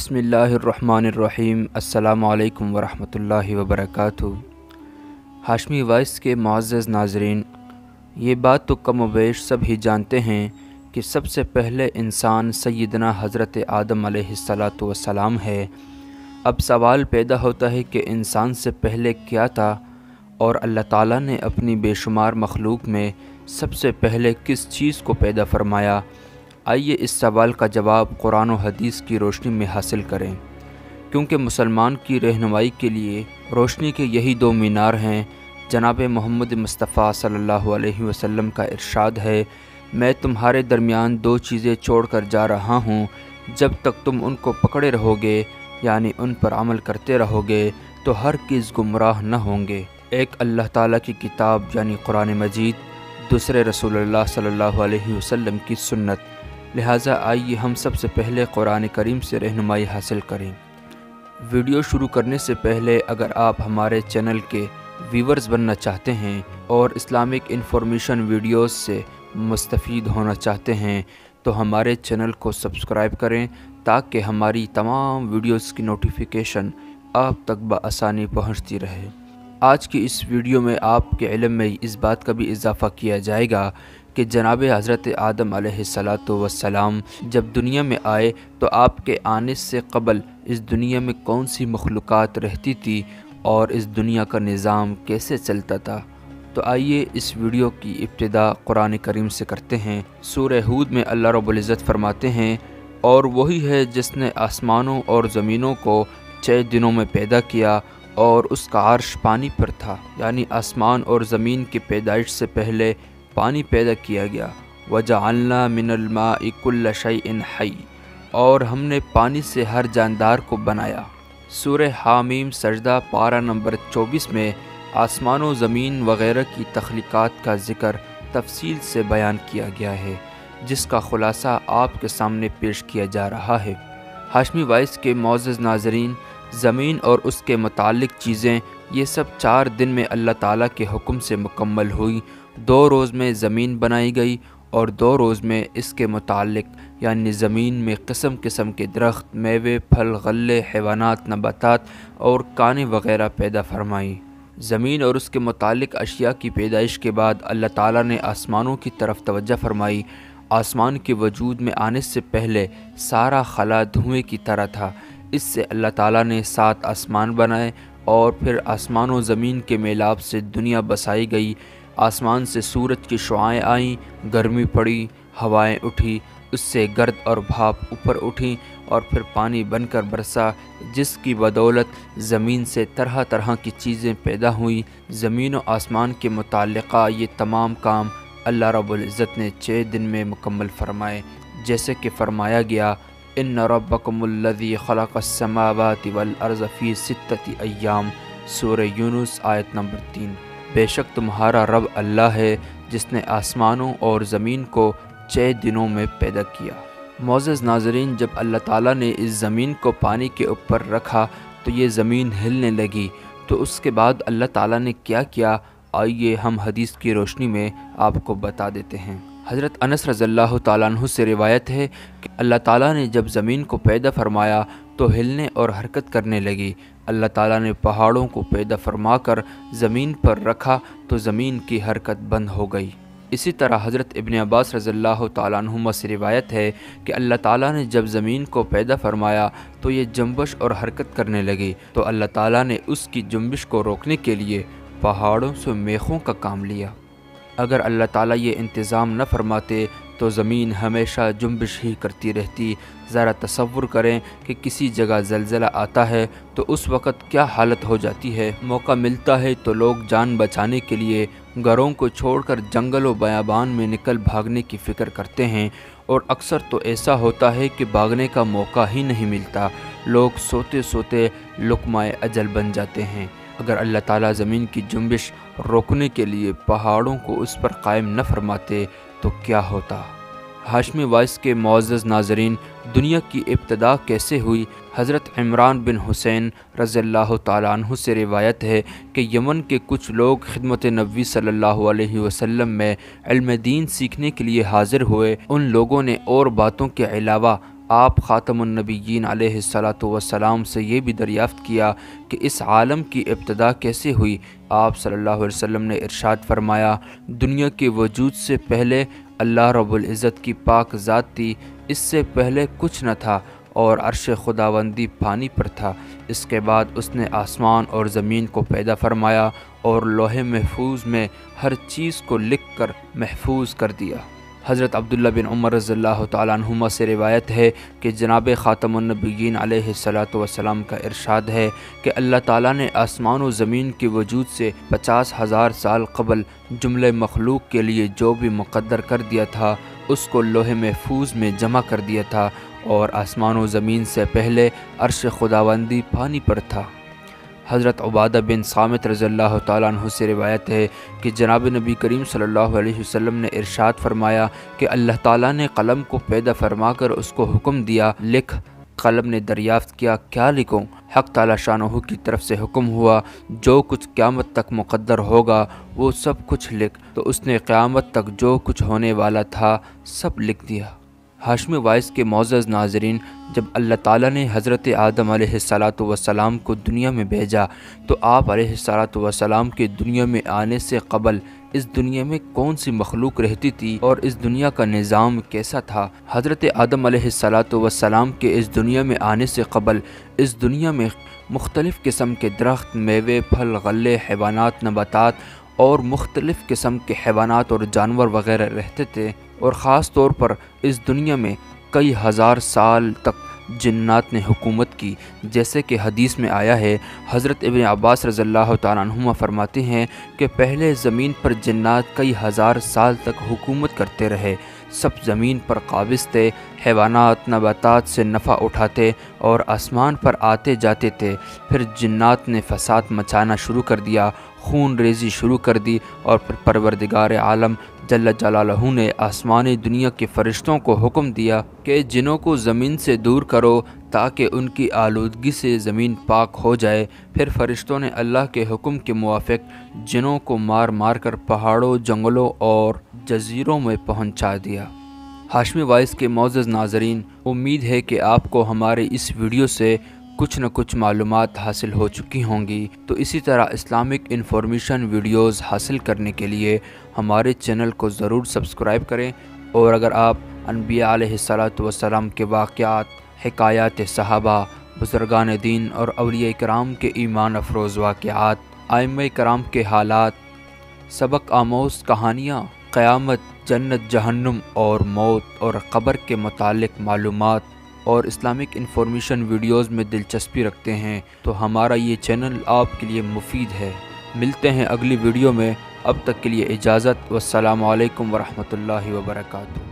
बिस्मिल्लाहिर्रहमानिर्रहीम अस्सलामुअलैकुम वरहमतुल्लाहि वबरकातुहू। हाशमी वॉइस के मुअज़्ज़ज़ नाज़रीन, ये बात तो कम वेश सब ही जानते हैं कि सबसे पहले इंसान सय्यदना हज़रत आदम अलैहिस्सलातु वस्सलाम है। अब सवाल पैदा होता है कि इंसान से पहले क्या था और अल्लाह ताला ने अपनी बेशुमार मखलूक में सबसे पहले किस चीज़ को पैदा फरमाया। आइए इस सवाल का जवाब कुरान और हदीस की रोशनी में हासिल करें, क्योंकि मुसलमान की रहनुमाई के लिए रोशनी के यही दो मीनार हैं। जनाब मोहम्मद मुस्तफ़ा सल्लल्लाहु अलैहि वसल्लम का इरशाद है, मैं तुम्हारे दरमियान दो चीज़ें छोड़कर जा रहा हूँ, जब तक तुम उनको पकड़े रहोगे यानी उन पर अमल करते रहोगे तो हर किस गुमराह न होंगे। एक अल्लाह ताला की किताब यानी कुरान मजीद, दूसरे रसूलुल्लाह सल्लल्लाहु अलैहि वसल्लम की सुन्नत। लिहाजा आइए हम सबसे पहले कुरान करीम से रहनुमाई हासिल करें। वीडियो शुरू करने से पहले अगर आप हमारे चैनल के व्यूवर्स बनना चाहते हैं और इस्लामिक इन्फॉर्मेशन वीडियोस से मुस्तफ़ीद होना चाहते हैं तो हमारे चैनल को सब्सक्राइब करें, ताकि हमारी तमाम वीडियोस की नोटिफिकेशन आप तक बआसानी पहुँचती रहे। आज की इस वीडियो में आपके इल्म में इस बात का भी इजाफ़ा किया जाएगा कि जनाब हज़रत आदम अलैहिस्सलातु वस्सलाम जब दुनिया में आए तो आपके आने से क़बल इस दुनिया में कौन सी मखलूक़ात रहती थी और इस दुनिया का निज़ाम कैसे चलता था। तो आइए इस वीडियो की इब्तिदा कुरान करीम से करते हैं। सूरह हूद में अल्लाह रब्बुल इज़्ज़त फरमाते हैं, और वही है जिसने आसमानों और ज़मीनों को 6 दिनों में पैदा किया और उसका अर्श पानी पर था। यानी आसमान और ज़मीन की पैदाइश से पहले पानी पैदा किया गया। वजअलना मिनल माइ कुल्ल शैइन हई, और हमने पानी से हर जानदार को बनाया। सूरह हामीम सजदा पारा नंबर 24 में आसमानों ज़मीन वग़ैरह की तख्लीक़ात का ज़िक्र तफसील से बयान किया गया है, जिसका ख़ुलासा आपके सामने पेश किया जा रहा है। हाशमी वॉइस के मुअज़्ज़ज़ नाज़रीन, ज़मीन और उसके मुतालिक चीज़ें ये सब 4 दिन में अल्लाह ताला के हुक्म से मुकम्मल हुई। 2 रोज़ में ज़मीन बनाई गई और 2 रोज़ में इसके मुतालिक यानी ज़मीन में किस्म किस्म के दरख्त, मेवे, फल, गल्ले, हैवानात, नबातात और काने वग़ैरह पैदा फरमाई। ज़मीन और उसके मुतालिक अशिया की पैदाइश के बाद अल्लाह ताला ने आसमानों की तरफ तवज्जो फरमाई। आसमान के वजूद में आने से पहले सारा खला धुएँ की तरह था। इससे अल्लाह ताला ने 7 आसमान बनाए और फिर आसमान और ज़मीन के मेलाप से दुनिया बसाई गई। आसमान से सूरज की शुआएं आईं, गर्मी पड़ी, हवाएं उठी, उससे गर्द और भाप ऊपर उठी और फिर पानी बनकर बरसा, जिसकी बदौलत ज़मीन से तरह तरह की चीज़ें पैदा हुई। ज़मीन और आसमान के मुतालिका ये तमाम काम अल्लाह रब्बुल इज़्ज़त ने 6 दिन में मुकम्मल फरमाए, जैसे कि फ़रमाया गया, इन्ना रब्बकुमुल्लज़ी ख़लक़स्समावाति वल अर्ज़ फ़ी 6 अय्याम। सूरह यूनुस आयत नंबर 3। बेशक तुम्हारा रब अल्लाह है जिसने आसमानों और ज़मीन को 6 दिनों में पैदा किया। मुअज़्ज़ज़ नाज़रीन, जब अल्लाह ताला ने इस ज़मीन को पानी के ऊपर रखा तो ये ज़मीन हिलने लगी। तो उसके बाद अल्लाह ताला ने क्या किया, आइए हम हदीस की रोशनी में आपको बता देते हैं। हज़रत अनस रज़ियल्लाहु ताला अन्हु से रिवायत है कि अल्लाह ताला ने जब ज़मीन को पैदा फरमाया तो हिलने और हरकत करने लगी। अल्लाह ताला ने पहाड़ों को पैदा फरमा कर ज़मीन पर रखा तो ज़मीन की हरकत बंद हो गई। इसी तरह हज़रत इब्न अब्बास रज़ियल्लाहु ताला अन्हुमा से रिवायत है कि अल्लाह ताला ने जब ज़मीन को पैदा फरमाया तो ये जंबश और हरकत करने लगी। तो अल्लाह ताला ने उसकी जंबश को रोकने के लिए पहाड़ों से मेखों का काम लिया। अगर अल्लाह ताला ये इंतज़ाम न फरमाते तो ज़मीन हमेशा जुम्बिश ही करती रहती। ज़रा तसव्वुर करें कि किसी जगह ज़लज़ला आता है तो उस वक़्त क्या हालत हो जाती है। मौका मिलता है तो लोग जान बचाने के लिए घरों को छोड़कर जंगलों बयाबान में निकल भागने की फ़िक्र करते हैं, और अक्सर तो ऐसा होता है कि भागने का मौका ही नहीं मिलता। लोग सोते सोते लुक़माए अजल बन जाते हैं। अगर अल्लाह ताला ज़मीन की जुम्बिश रोकने के लिए पहाड़ों को उस पर कायम न फरमाते तो क्या होता। हाशमी वॉइस के मुअज़्ज़ज़ नाज़रीन, दुनिया की इब्तिदा कैसे हुई। हज़रत इमरान बिन हुसैन रज़ियल्लाहु ताला अन्हु से रिवायत है कि यमन के कुछ लोग खिदमत नबी सल्लल्लाहु अलैहि वसल्लम में इल्म दीन सीखने के लिए हाज़िर हुए। उन लोगों ने और बातों के अलावा आप ख़ातमुन्नबिय्यीन अलैहिस्सलातु वस्सलाम से ये भी दरियाफ़त किया कि इस आलम की इब्तदा कैसे हुई। आप सल्लल्लाहु अलैहि वसल्लम ने इरशाद फरमाया, दुनिया के वजूद से पहले अल्लाह रब्बुल इज़्ज़त की पाक ज़ात थी, इससे पहले कुछ न था और अर्श खुदावंदी पानी पर था। इसके बाद उसने आसमान और ज़मीन को पैदा फरमाया और लोहे महफूज में हर चीज़ को लिख कर महफूज कर दिया। हज़रत अब्दुल्ला बिन उमर रज़ियल्लाहु तआला अन्हुमा से रिवायत है कि जनाब ख़ातमुन्नबिय्यीन अलैहिस्सलातु वस्सलाम का इरशाद है कि अल्लाह ताला ने आसमान और ज़मीन के वजूद से 50,000 साल क़बल जुमले मखलूक के लिए जो भी मुक़द्दर कर दिया था उसको लोहे महफूज में जमा कर दिया था और आसमान और ज़मीन से पहले अर्श खुदावंदी पानी पर था। हज़रत उबादा बिन सामित रज़ियल्लाहु तआला अन्हु से रिवायत है कि जनाब नबी करीम सल्लल्लाहु अलैहि वसल्लम ने इरशाद फरमाया कि अल्लाह ताला ने कलम को पैदा फरमा कर उसको हुक्म दिया, लिख। कलम ने दरियाफ़्त किया, क्या लिखूँ? हक़ ताला शानहु की तरफ से हुक्म हुआ, जो कुछ क़यामत तक मुक़द्दर होगा वो सब कुछ लिख। तो उसने क़यामत तक जो कुछ होने वाला था सब लिख दिया। हाशमी वॉइस के मोअज़्ज़ज़ नाज़रीन, जब अल्लाह ताला ने हज़रत आदम अलैहिस्सलातु वस्सलाम को दुनिया में भेजा तो आप अलैहिस्सलातु वस्सलाम के दुनिया में आने से क़बल इस दुनिया में कौन सी मखलूक रहती थी और इस दुनिया का निज़ाम कैसा था? हज़रत आदम अलैहिस्सलातु वस्सलाम के इस दुनिया में आने से क़बल इस दुनिया में मुख्तलिफ़ किस्म के दरख्त, मेवे, फल, गल्ले, हैवानात, नबातात और मुख्तलिफ़ किस्म के हैवानात और जानवर वग़ैरह रहते थे। और ख़ास तौर पर इस दुनिया में कई हज़ार साल तक जिन्नात ने हुकूमत की, जैसे कि हदीस में आया है। हज़रत इब्न अब्बास रज़ियल्लाहु तआला अन्हुमा फरमाते हैं कि पहले ज़मीन पर जिन्नात कई हज़ार साल तक हुकूमत करते रहे, सब ज़मीन पर काबिज़ थे, हैवानात नबातात से नफ़ा उठाते और आसमान पर आते जाते थे। फिर जिन्नात ने फसाद मचाना शुरू कर दिया, खून रेज़ी शुरू कर दी और फिर परवरदिगार आलम जल्ल जलालहू ने आसमानी दुनिया के फरिश्तों को हुक्म दिया कि जिनों को ज़मीन से दूर करो ताकि उनकी आलूदगी से ज़मीन पाक हो जाए। फिर फरिश्तों ने अल्लाह के हुक्म के मुवाफ़िक जिनों को मार मार कर पहाड़ों, जंगलों और जजीरों में पहुंचा दिया। हाशमी वॉइस के मोअज़्ज़ज़ नाज़रीन, उम्मीद है कि आपको हमारे इस वीडियो से कुछ न कुछ मालूमात हासिल हो चुकी होंगी। तो इसी तरह इस्लामिक इन्फॉर्मेशन वीडियोस हासिल करने के लिए हमारे चैनल को ज़रूर सब्सक्राइब करें। और अगर आप अनबिया अलैहिस्सलातु वस्सलाम के वाक़यात, हिकायात सहाबा, बुज़ुर्गान दीन और औलिया कराम के ईमान अफरोज़ वाक़यात, आइम्मा कराम के हालात, सबक आमोज़ कहानियाँ, क़यामत, जन्नत जहन्नुम और मौत और क़ब्र के मुतालिक मालूमात और इस्लामिक इन्फॉर्मेशन वीडियोस में दिलचस्पी रखते हैं तो हमारा ये चैनल आपके लिए मुफीद है। मिलते हैं अगली वीडियो में, अब तक के लिए इजाज़त। वस्सलाम अलैकुम वरहमतुल्लाहि वबरकातुहू।